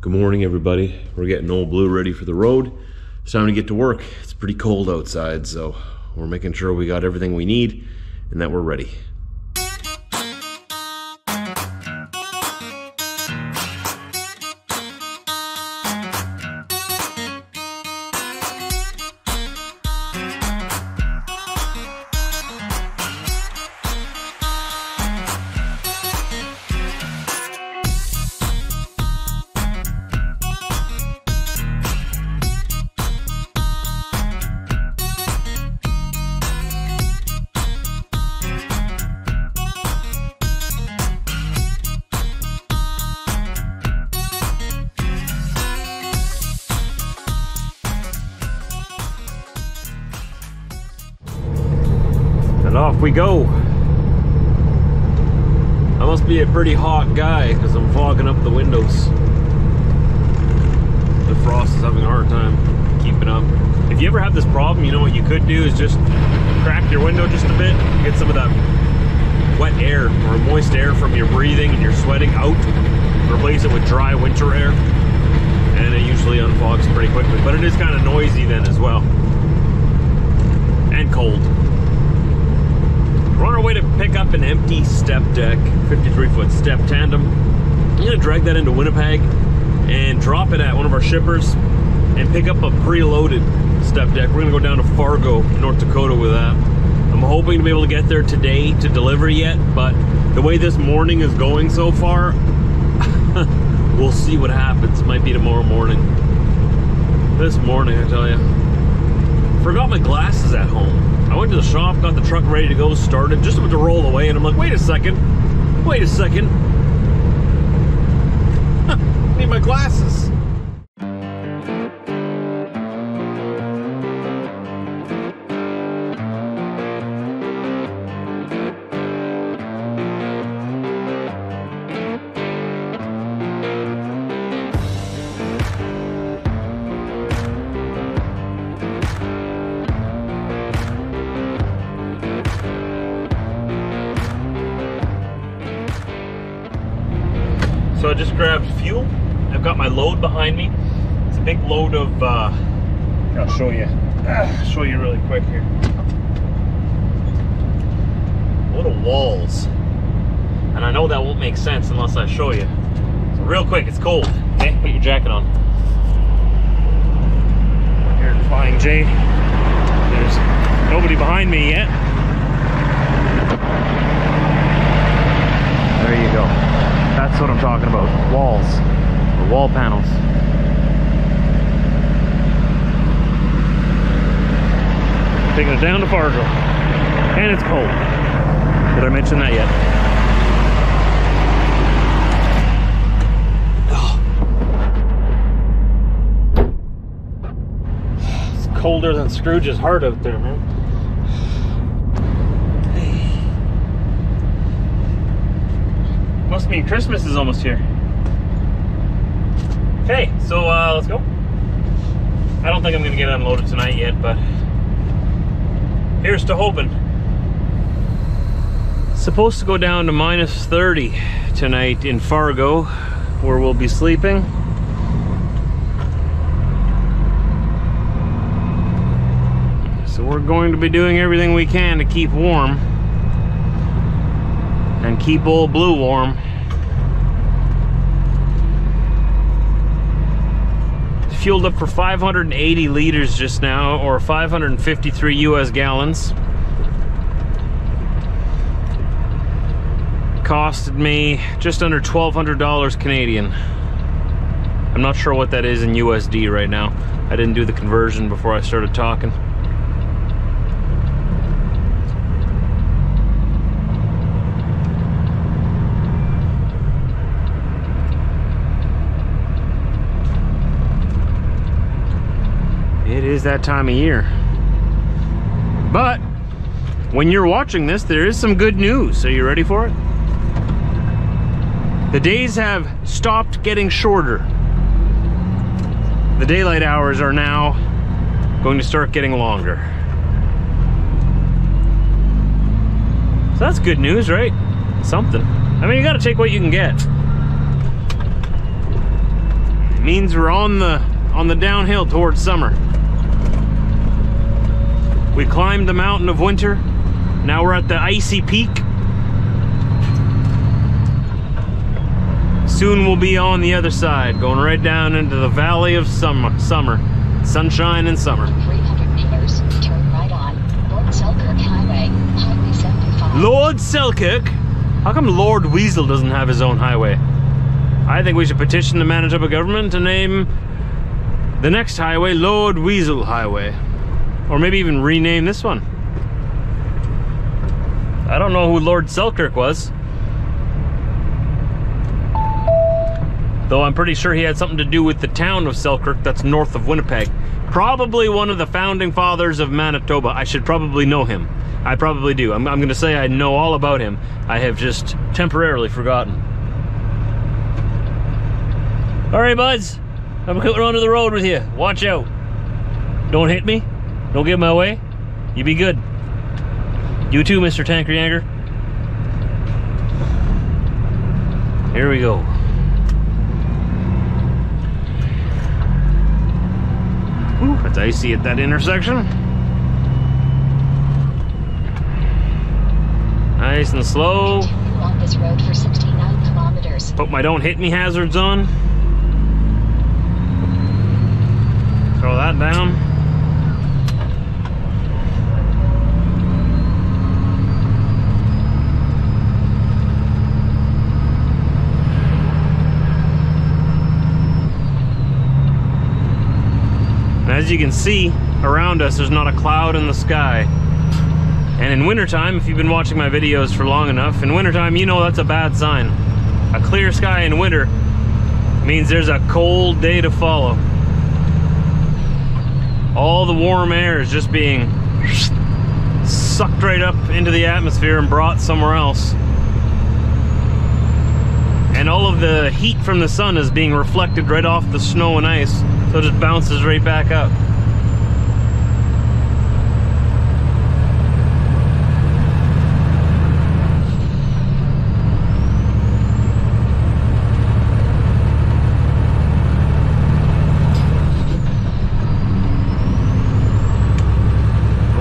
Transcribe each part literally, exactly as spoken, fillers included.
Good morning, everybody. We're getting old Blue ready for the road. It's time to get to work. It's pretty cold outside, so we're making sure we got everything we need and that we're ready. Off we go. I must be a pretty hot guy because I'm fogging up the windows. The frost is having a hard time keeping up. If you ever have this problem, you know what you could do is just crack your window just a bit, get some of that wet air or moist air from your breathing and your sweating out, replace it with dry winter air, and it usually unfogs pretty quickly. But it is kind of noisy then as well, and cold. We're on our way to pick up an empty step deck, fifty-three foot step tandem. I'm gonna drag that into Winnipeg and drop it at one of our shippers and pick up a preloaded step deck. We're gonna go down to Fargo, North Dakota with that. I'm hoping to be able to get there today to deliver yet, but the way this morning is going so far, we'll see what happens. Might be tomorrow morning. This morning, I tell you. Forgot my glasses at home. I went to the shop, got the truck ready to go, started, just about to roll away, and I'm like, wait a second, wait a second, need my glasses. So I just grabbed fuel. I've got my load behind me. It's a big load of, uh, I'll show you. I'll show you really quick here. A load of walls. And I know that won't make sense unless I show you. So real quick, it's cold. Okay, put your jacket on. Here at Flying J. There's nobody behind me yet. There you go. That's what I'm talking about, walls, or wall panels. Taking it down to Fargo, and it's cold. Did I mention that yet? Oh. It's colder than Scrooge's heart out there, man. Must mean Christmas is almost here. Okay, so uh, let's go. I don't think I'm gonna get unloaded tonight yet, but here's to hoping. It's supposed to go down to minus thirty tonight in Fargo, where we'll be sleeping. So we're going to be doing everything we can to keep warm and keep old Blue warm. Fueled up for five hundred eighty liters just now, or five hundred fifty-three U S gallons. Costed me just under twelve hundred dollars Canadian. I'm not sure what that is in U S D right now. I didn't do the conversion before I started talking. It is that time of year. But when you're watching this, there is some good news. Are you ready for it? The days have stopped getting shorter. The daylight hours are now going to start getting longer. So that's good news, right? Something. I mean, you gotta take what you can get. means we're on the on the downhill towards summer. We climbed the mountain of winter. Now we're at the icy peak. Soon we'll be on the other side, going right down into the valley of summer, summer, sunshine and summer. three hundred meters, turn right on Lord Selkirk Highway, Highway seventy-five. Lord Selkirk? How come Lord Weasel doesn't have his own highway? I think we should petition the Manitoba government to name the next highway Lord Weasel Highway. Or maybe even rename this one. I don't know who Lord Selkirk was. Though I'm pretty sure he had something to do with the town of Selkirk that's north of Winnipeg. Probably one of the founding fathers of Manitoba. I should probably know him. I probably do. I'm, I'm gonna say I know all about him. I have just temporarily forgotten. All right, buds. I'm going onto the road with you. Watch out. Don't hit me. Don't get in my way. You be good. You too, Mister Tankeryanger. Here we go. Ooh, it's icy at that intersection. Nice and slow. Continue on this road for sixty-nine kilometers. Put my don't hit me hazards on. Throw that down. As you can see, around us there's not a cloud in the sky. And in wintertime, if you've been watching my videos for long enough, in wintertime you know that's a bad sign. A clear sky in winter means there's a cold day to follow. All the warm air is just being sucked right up into the atmosphere and brought somewhere else. And all of the heat from the sun is being reflected right off the snow and ice. So it just bounces right back up.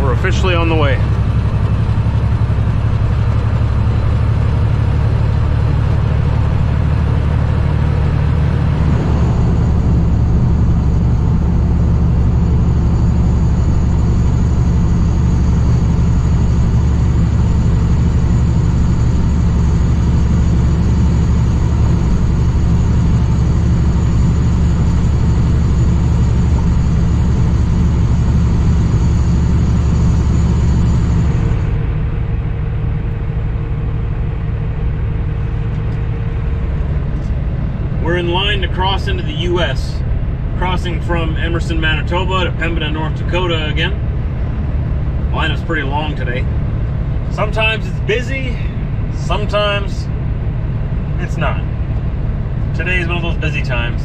We're officially on the way. In line to cross into the U S, crossing from Emerson, Manitoba to Pembina, North Dakota again. Line is pretty long today. Sometimes it's busy, sometimes it's not. Today's one of those busy times.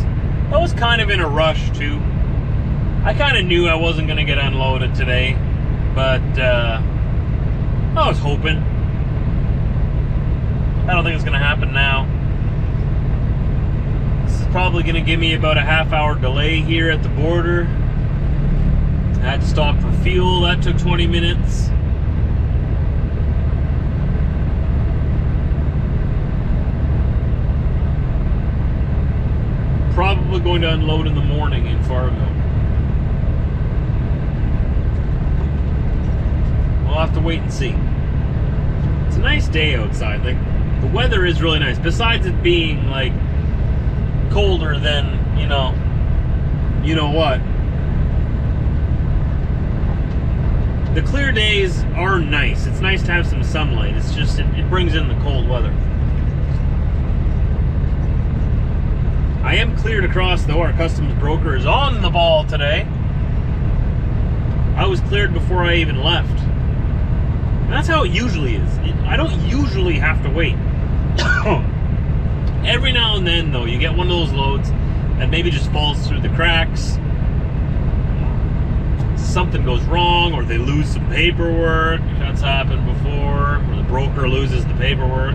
I was kind of in a rush too. I kind of knew I wasn't going to get unloaded today, but uh, I was hoping. I don't think it's going to happen now. Probably gonna give me about a half hour delay here at the border. I had to stop for fuel. That took twenty minutes. Probably going to unload in the morning in Fargo. We'll have to wait and see. It's a nice day outside. Like, the weather is really nice. Besides it being like colder than, you know, you know what. The clear days are nice. It's nice to have some sunlight. It's just, it, it brings in the cold weather. I am cleared across though. Our customs broker is on the ball today. I was cleared before I even left. And that's how it usually is. It, I don't usually have to wait. Every now and then though, you get one of those loads that maybe just falls through the cracks, something goes wrong, or they lose some paperwork. That's happened before, or the broker loses the paperwork.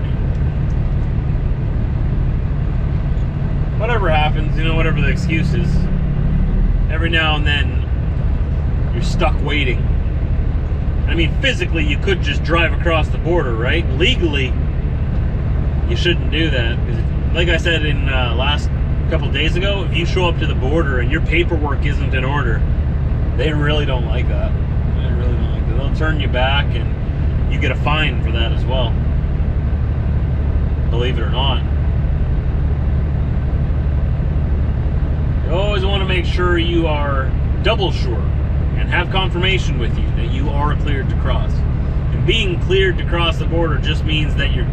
Whatever happens. happens, you know, whatever the excuse is, every now and then you're stuck waiting. I mean, physically, you could just drive across the border, right? Legally, you shouldn't do that. Like I said in uh, last couple days ago, if you show up to the border and your paperwork isn't in order, they really don't like that. They really don't like that. They'll turn you back, and you get a fine for that as well. Believe it or not. You always want to make sure you are double sure and have confirmation with you that you are cleared to cross. And being cleared to cross the border just means that you're,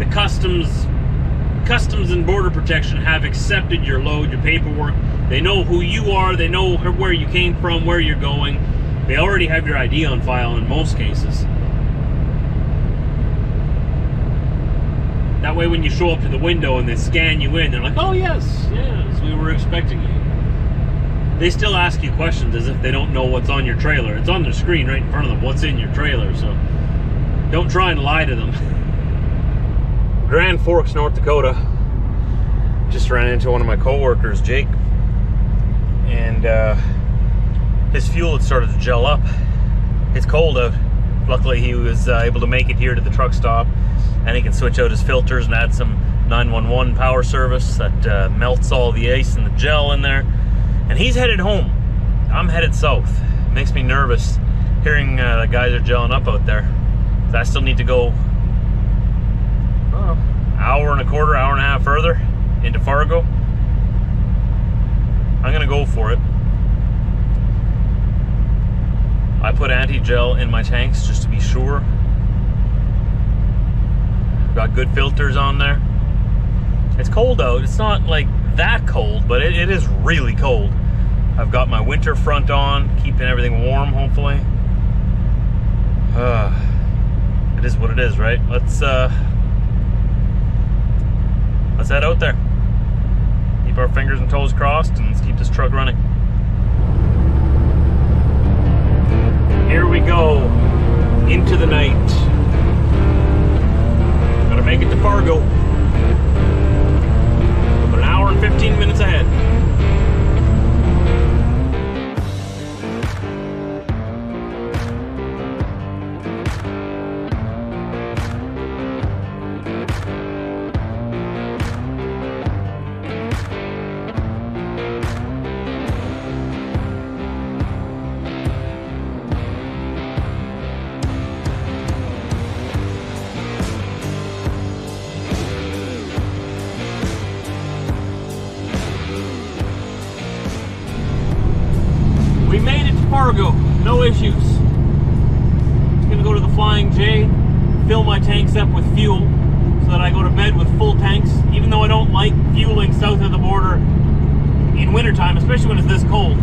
the customs customs and border protection have accepted your load, your paperwork. They know who you are, they know where you came from, where you're going. They already have your I D on file in most cases. That way when you show up to the window and they scan you in, they're like, oh yes, yes, we were expecting you. They still ask you questions as if they don't know what's on your trailer. It's on the screen right in front of them, what's in your trailer, so don't try and lie to them. Grand Forks, North Dakota. Just ran into one of my coworkers, Jake, and uh, his fuel had started to gel up. It's cold out. Luckily he was uh, able to make it here to the truck stop. And he can switch out his filters and add some nine one one power service that uh, melts all the ice and the gel in there. And he's headed home. I'm headed south. It makes me nervous hearing uh, the guys are gelling up out there. So I still need to go uh, hour and a quarter, hour and a half further into Fargo. I'm gonna go for it. I put anti-gel in my tanks just to be sure. Got good filters on there. It's cold out. It's not like that cold, but it, it is really cold. I've got my winter front on, keeping everything warm, hopefully. Uh, it is what it is, right? Let's uh, let's head out there. Keep our fingers and toes crossed, and let's keep this truck running. Here we go into the night. Make it to Fargo. About an hour and fifteen minutes ahead. Fargo, no issues. I'm gonna go to the Flying J, fill my tanks up with fuel so that I go to bed with full tanks, even though I don't like fueling south of the border in wintertime, especially when it's this cold.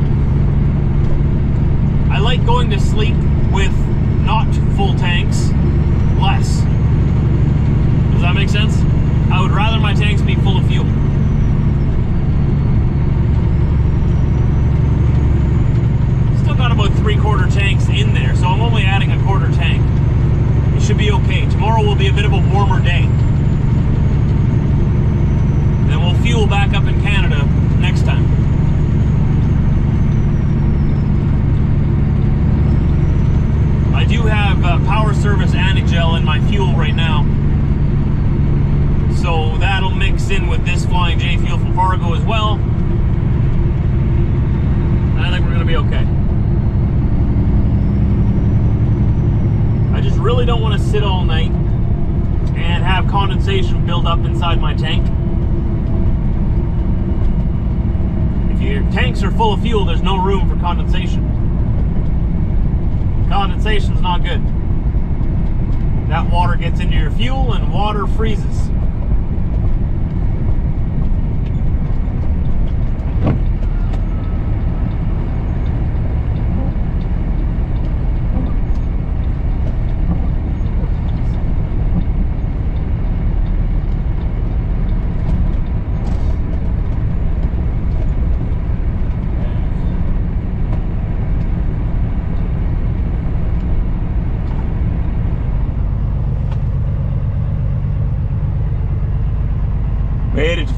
I like going to sleep with not full tanks, less. Does that make sense? I would rather my tanks be full of fuel. Three-quarter tanks in there, so I'm only adding a quarter tank. It should be okay. Tomorrow will be a bit of a warmer day. Then we'll fuel back up in Canada next time. I do have uh, power service anti-gel in my fuel right now, so that'll mix in with this Flying J fuel from Fargo as well. And I think we're gonna be okay. Really don't want to sit all night and have condensation build up inside my tank. If your tanks are full of fuel, there's no room for condensation. Condensation's not good. That water gets into your fuel and water freezes.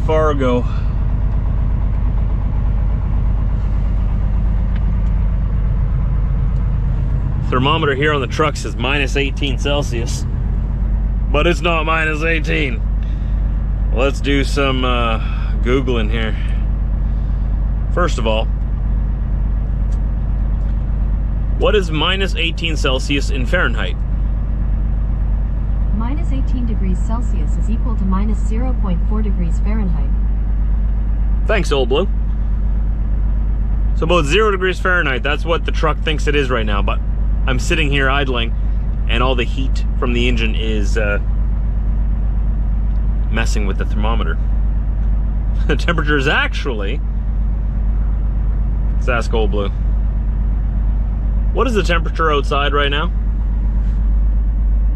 Fargo, thermometer here on the truck says minus eighteen Celsius, but it's not minus eighteen. Let's do some uh, Googling here. First of all, what is minus eighteen Celsius in Fahrenheit? minus eighteen degrees Celsius is equal to minus zero point four degrees Fahrenheit. Thanks, Old Blue. So about zero degrees Fahrenheit, that's what the truck thinks it is right now, but I'm sitting here idling and all the heat from the engine is uh, messing with the thermometer. The temperature is actually, let's ask Old Blue. What is the temperature outside right now?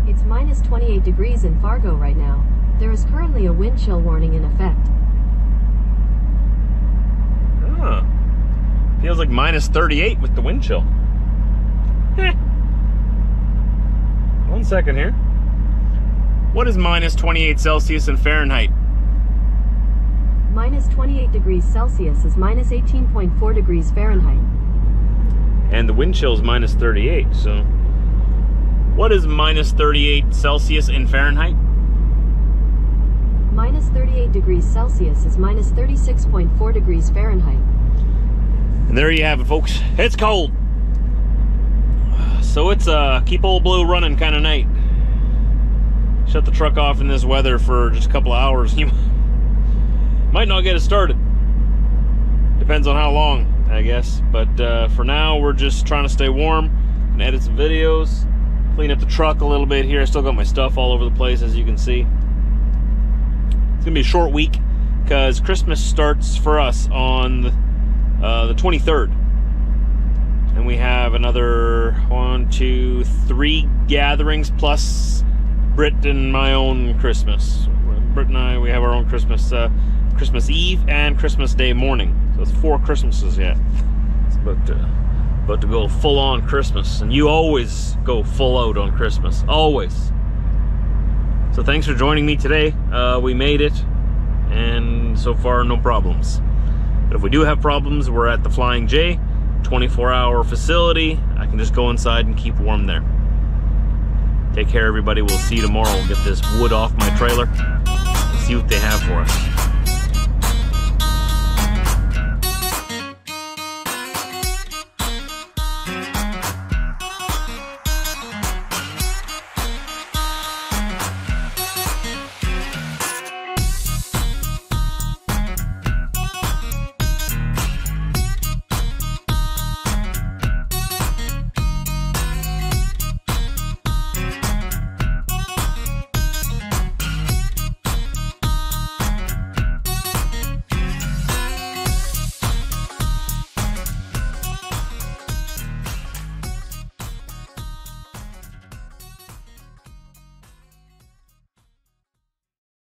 It's minus twenty-eight degrees in Fargo right now. There is currently a wind chill warning in effect. Huh. Feels like minus thirty-eight with the wind chill. Eh. One second here. What is minus twenty-eight Celsius in Fahrenheit? minus twenty-eight degrees Celsius is minus eighteen point four degrees Fahrenheit. And the wind chill is minus thirty-eight, so... What is minus thirty-eight Celsius in Fahrenheit? minus thirty-eight degrees Celsius is minus thirty-six point four degrees Fahrenheit. And there you have it, folks. It's cold. So it's a keep Old Blue running kind of night. Shut the truck off in this weather for just a couple of hours. You might not get it started. Depends on how long, I guess. But uh, for now, we're just trying to stay warm and edit some videos. Clean up the truck a little bit here. I still got my stuff all over the place, as you can see. It's gonna be a short week because Christmas starts for us on uh, the twenty-third, and we have another one, two, three gatherings plus Britt and my own Christmas. Britt and I, we have our own Christmas, uh, Christmas Eve and Christmas Day morning. So it's four Christmases yet. It's about uh, But to go full on Christmas, and you always go full out on Christmas, always. So thanks for joining me today. Uh, we made it, and so far no problems. But if we do have problems, we're at the Flying J, twenty-four hour facility. I can just go inside and keep warm there. Take care, everybody. We'll see you tomorrow. We'll get this wood off my trailer. See what they have for us.